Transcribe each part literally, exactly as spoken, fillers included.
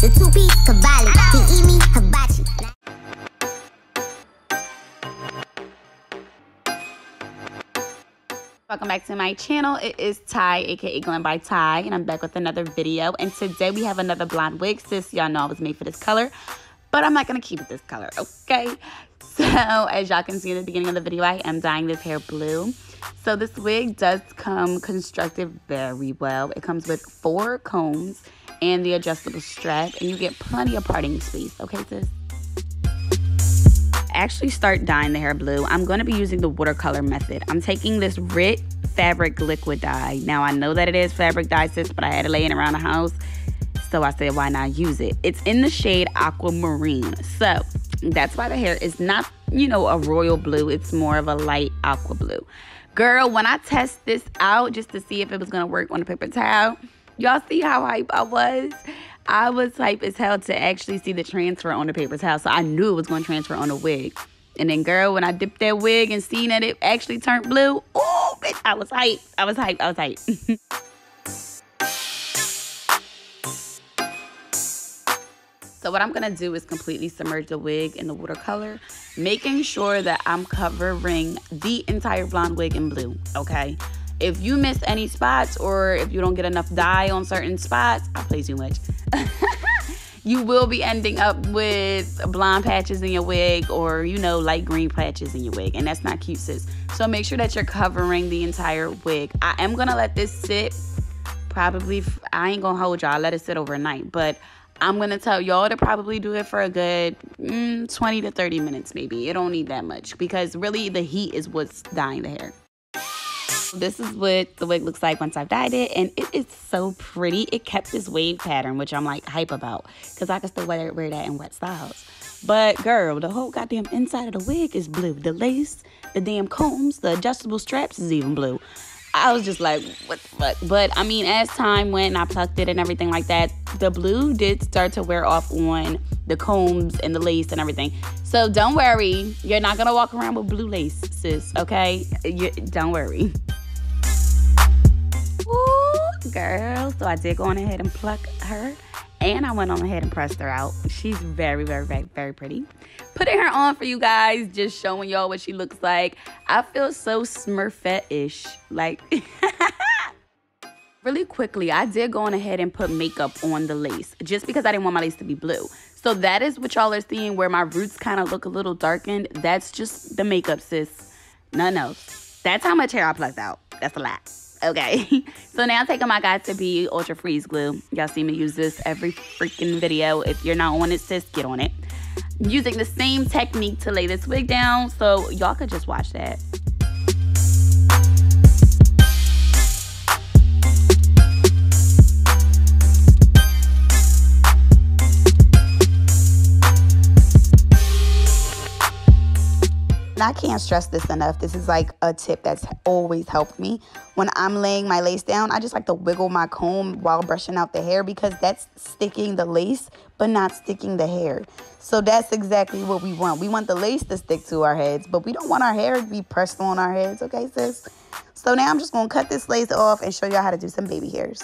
the two-piece cavalli. He eat me hibachi. Welcome back to my channel. It is Tai, aka Glam by Tai, and I'm back with another video. And today we have another blonde wig. Sis, y'all know I was made for this color, but I'm not gonna keep it this color, okay? So as y'all can see in the beginning of the video, I am dyeing this hair blue. So this wig does come constructed very well. It comes with four combs and the adjustable strap, and you get plenty of parting space, okay sis? Actually start dyeing the hair blue, I'm going to be using the watercolor method. I'm taking this R I T fabric liquid dye. Now I know that it is fabric dye, sis, but I had it laying around the house, so I said why not use it. It's in the shade aquamarine, so that's why the hair is not, you know, a royal blue. It's more of a light aqua blue. Girl, when I test this out just to see if it was going to work on a paper towel, y'all see how hype I was? I was hype as hell to actually see the transfer on the paper towel, so I knew it was going to transfer on a wig. And then, girl, when I dipped that wig and seen that it actually turned blue, oh, bitch, I was hype. I was hype. I was hype. So what I'm going to do is completely submerge the wig in the watercolor, making sure that I'm covering the entire blonde wig in blue, okay? If you miss any spots or if you don't get enough dye on certain spots, I play too much, you will be ending up with blonde patches in your wig or, you know, light green patches in your wig. And that's not cute, sis. So make sure that you're covering the entire wig. I am going to let this sit probably, I ain't going to hold y'all, let it sit overnight. But I'm going to tell y'all to probably do it for a good mm, twenty to thirty minutes maybe. It don't need that much because really the heat is what's dyeing the hair. This is what the wig looks like once I've dyed it, and it is so pretty. It kept this wave pattern, which I'm like hype about because I can still wear, wear that in wet styles. But girl, the whole goddamn inside of the wig is blue. The lace, the damn combs, the adjustable straps is even blue. I was just like, what the fuck? But I mean, as time went and I plucked it and everything like that, the blue did start to wear off on the combs and the lace and everything. So don't worry, you're not gonna walk around with blue lace, sis, okay? You, don't worry. Girl, so I did go on ahead and pluck her, and I went on ahead and pressed her out. She's very very very very pretty. Putting her on for you guys, just showing y'all what she looks like. I feel so Smurfette-ish, like really quickly I did go on ahead and put makeup on the lace just because I didn't want my lace to be blue. So that is what y'all are seeing, where my roots kind of look a little darkened. That's just the makeup, sis, nothing else. That's how much hair I plucked out. That's a lot. Okay, so now I'm taking my got to B Ultra Freeze Glue. Y'all see me use this every freaking video. If you're not on it, sis, get on it. I'm using the same technique to lay this wig down, so y'all could just watch that. I can't stress this enough. This is like a tip that's always helped me. When I'm laying my lace down, I just like to wiggle my comb while brushing out the hair because that's sticking the lace but not sticking the hair. So that's exactly what we want. We want the lace to stick to our heads, but we don't want our hair to be pressed on our heads, okay sis? So now I'm just gonna cut this lace off and show y'all how to do some baby hairs.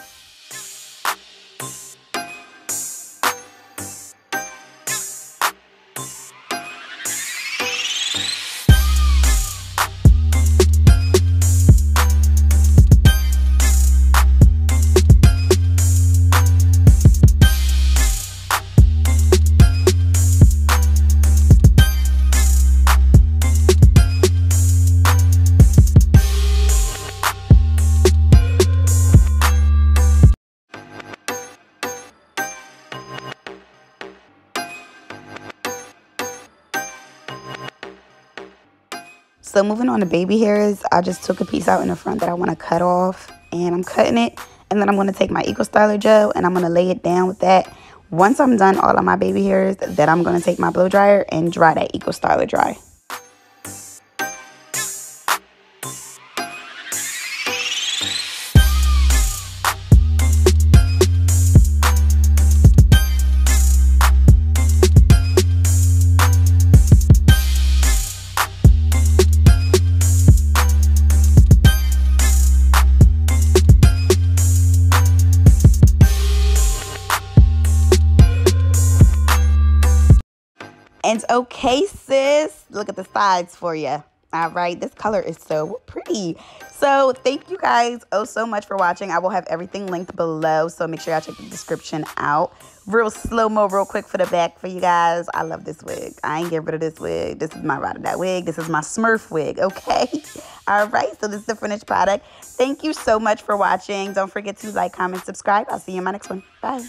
So moving on to baby hairs, I just took a piece out in the front that I want to cut off, and I'm cutting it, and then I'm going to take my Eco Styler gel and I'm going to lay it down with that. Once I'm done all of my baby hairs, then I'm going to take my blow dryer and dry that Eco Styler dry. And okay, sis, look at the sides for you. All right, this color is so pretty. So thank you guys oh so much for watching. I will have everything linked below, so make sure y'all check the description out. Real slow-mo real quick for the back for you guys. I love this wig. I ain't getting rid of this wig. This is my ride or die wig. This is my Smurf wig, okay? All right, so this is the finished product. Thank you so much for watching. Don't forget to like, comment, subscribe. I'll see you in my next one. Bye.